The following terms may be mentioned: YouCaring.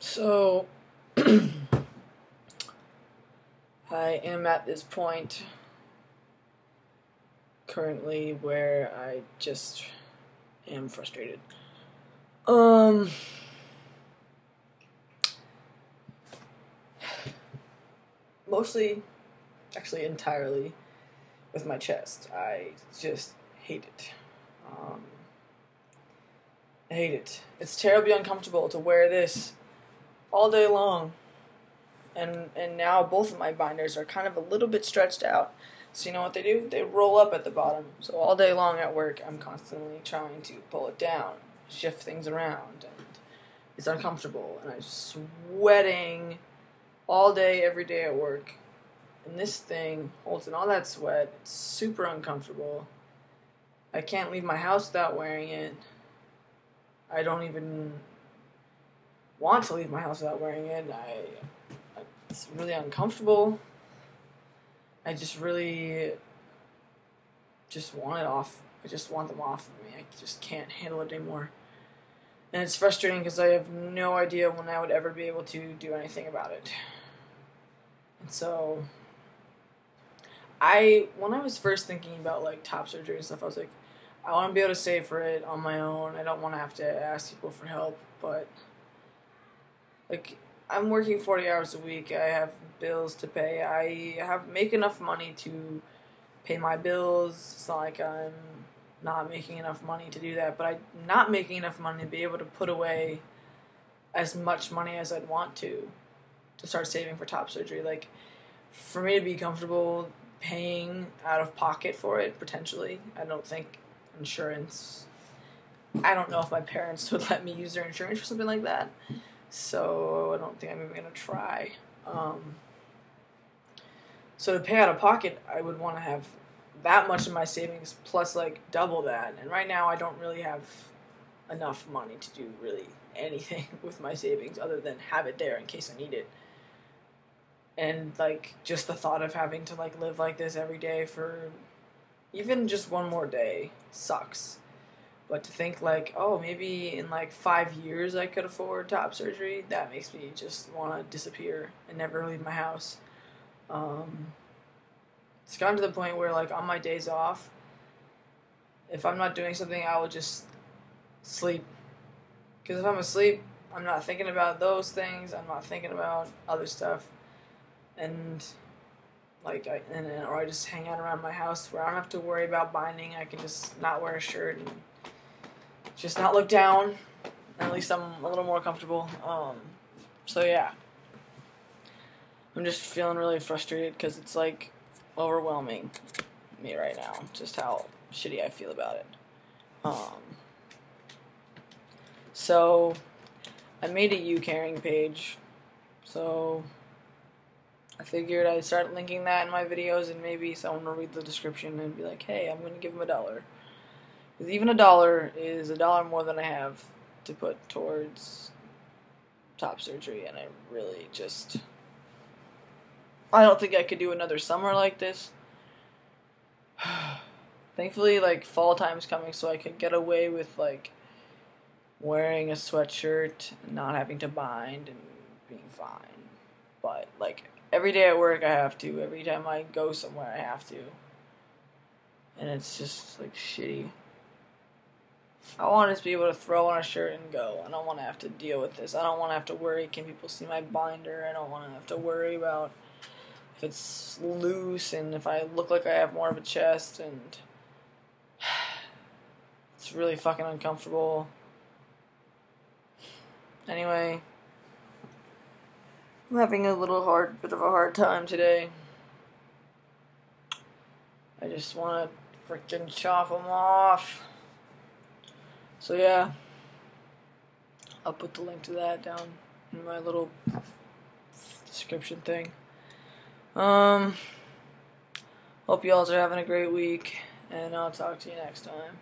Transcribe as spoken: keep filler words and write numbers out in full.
So I am at this point currently where I just am frustrated. Um, mostly, actually entirely, with my chest. I just hate it. Um, I hate it. It's terribly uncomfortable to wear this all day long. And and now both of my binders are kind of a little bit stretched out. So you know what they do? They roll up at the bottom. So all day long at work, I'm constantly trying to pull it down, shift things around, and it's uncomfortable. And I'm sweating all day, every day at work. And this thing holds in all that sweat. It's super uncomfortable. I can't leave my house without wearing it. I don't even want to leave my house without wearing it. I, it's really uncomfortable. I just really just want it off. I just want them off of me. I just can't handle it anymore. And it's frustrating because I have no idea when I would ever be able to do anything about it. And so, I, when I was first thinking about like top surgery and stuff, I was like, I want to be able to save for it on my own. I don't want to have to ask people for help, but like, I'm working forty hours a week. I have bills to pay. I have make enough money to pay my bills. It's not like I'm not making enough money to do that, but I'm not making enough money to be able to put away as much money as I'd want to to start saving for top surgery. Like, for me to be comfortable paying out of pocket for it, potentially, I don't think insurance, I don't know if my parents would let me use their insurance for something like that, so I don't think I'm even going to try. Um, so to pay out of pocket, I would want to have that much in my savings, plus like double that, and right now I don't really have enough money to do really anything with my savings other than have it there in case I need it. And like, just the thought of having to like live like this every day for even just one more day sucks. But to think like, oh, maybe in like five years I could afford top surgery, that makes me just want to disappear and never leave my house. Um, it's gotten to the point where like on my days off, if I'm not doing something, I will just sleep. Because if I'm asleep, I'm not thinking about those things. I'm not thinking about other stuff, and like I and or I just hang out around my house where I don't have to worry about binding. I can just not wear a shirt and just not look down. At least I'm a little more comfortable. Um, so yeah, I'm just feeling really frustrated because it's like overwhelming me right now, just how shitty I feel about it. Um. So, I made a YouCaring page, so I figured I'd start linking that in my videos, and maybe someone will read the description and be like, hey, I'm going to give them a dollar. Because even a dollar is a dollar more than I have to put towards top surgery, and I really just, I don't think I could do another summer like this. Thankfully, like, fall time's coming, so I could get away with, like, wearing a sweatshirt, not having to bind, and being fine. But, like, every day at work I have to. Every time I go somewhere I have to. And it's just, like, shitty. I want to be able to throw on a shirt and go. I don't want to have to deal with this. I don't want to have to worry, can people see my binder? I don't want to have to worry about if it's loose and if I look like I have more of a chest. And it's really fucking uncomfortable. Anyway, I'm having a little hard, bit of a hard time today. I just want to freaking chop them off. So yeah, I'll put the link to that down in my little description thing. Um, hope you all are having a great week, and I'll talk to you next time.